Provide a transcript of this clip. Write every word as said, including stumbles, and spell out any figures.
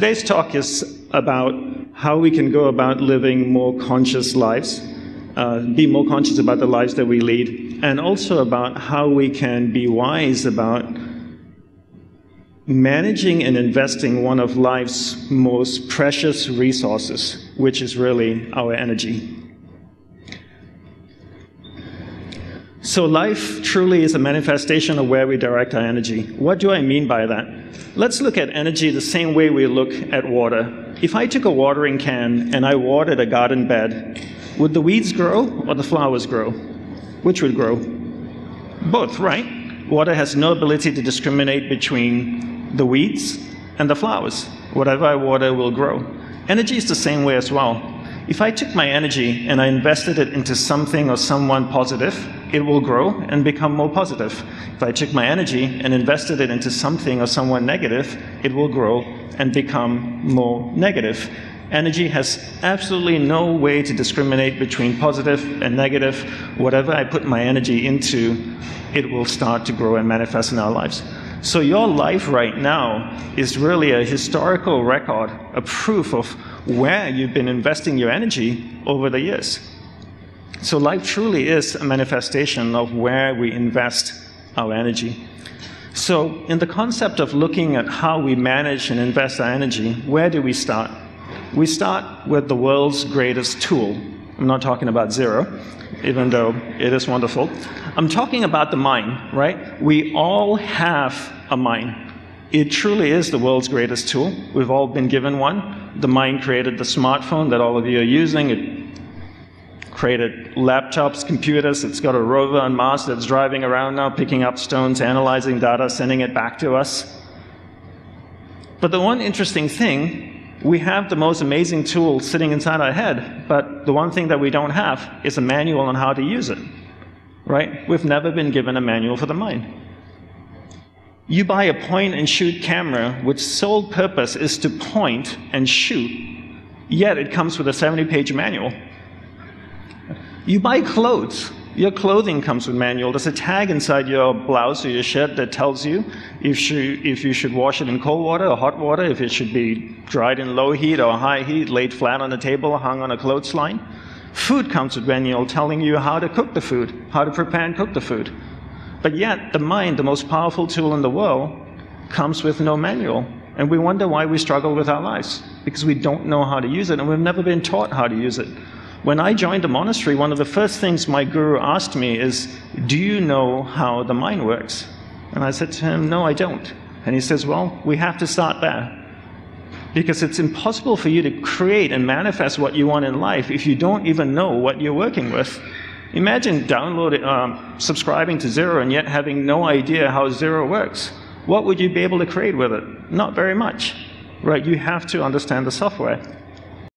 Today's talk is about how we can go about living more conscious lives, uh, be more conscious about the lives that we lead, and also about how we can be wise about managing and investing one of life's most precious resources, which is really our energy. So life truly is a manifestation of where we direct our energy. What do I mean by that? Let's look at energy the same way we look at water. If I took a watering can and I watered a garden bed, would the weeds grow or the flowers grow? Which would grow? Both, right? Water has no ability to discriminate between the weeds and the flowers. Whatever I water will grow. Energy is the same way as well. If I took my energy and I invested it into something or someone positive, it will grow and become more positive. If I took my energy and invested it into something or someone negative, it will grow and become more negative. Energy has absolutely no way to discriminate between positive and negative. Whatever I put my energy into, it will start to grow and manifest in our lives. So your life right now is really a historical record, a proof of where you've been investing your energy over the years. So life truly is a manifestation of where we invest our energy. So in the concept of looking at how we manage and invest our energy, where do we start? We start with the world's greatest tool. I'm not talking about Xero, even though it is wonderful. I'm talking about the mind, right? We all have a mind. It truly is the world's greatest tool. We've all been given one. The mind created the smartphone that all of you are using. It created laptops, computers. It's got a rover on Mars that's driving around now, picking up stones, analyzing data, sending it back to us. But the one interesting thing, we have the most amazing tool sitting inside our head, but the one thing that we don't have is a manual on how to use it, right? We've never been given a manual for the mind. You buy a point-and-shoot camera, which sole purpose is to point and shoot, yet it comes with a seventy-page manual. You buy clothes. Your clothing comes with manual. There's a tag inside your blouse or your shirt that tells you if you, if you should wash it in cold water or hot water, if it should be dried in low heat or high heat, laid flat on a table, hung on a clothesline. Food comes with manual telling you how to cook the food, how to prepare and cook the food. But yet, the mind, the most powerful tool in the world, comes with no manual. And we wonder why we struggle with our lives, because we don't know how to use it and we've never been taught how to use it. When I joined the monastery, one of the first things my guru asked me is, do you know how the mind works? And I said to him, no, I don't. And he says, well, we have to start there. Because it's impossible for you to create and manifest what you want in life if you don't even know what you're working with. Imagine downloading, um, subscribing to Xero and yet having no idea how Xero works. What would you be able to create with it? Not very much, right? You have to understand the software.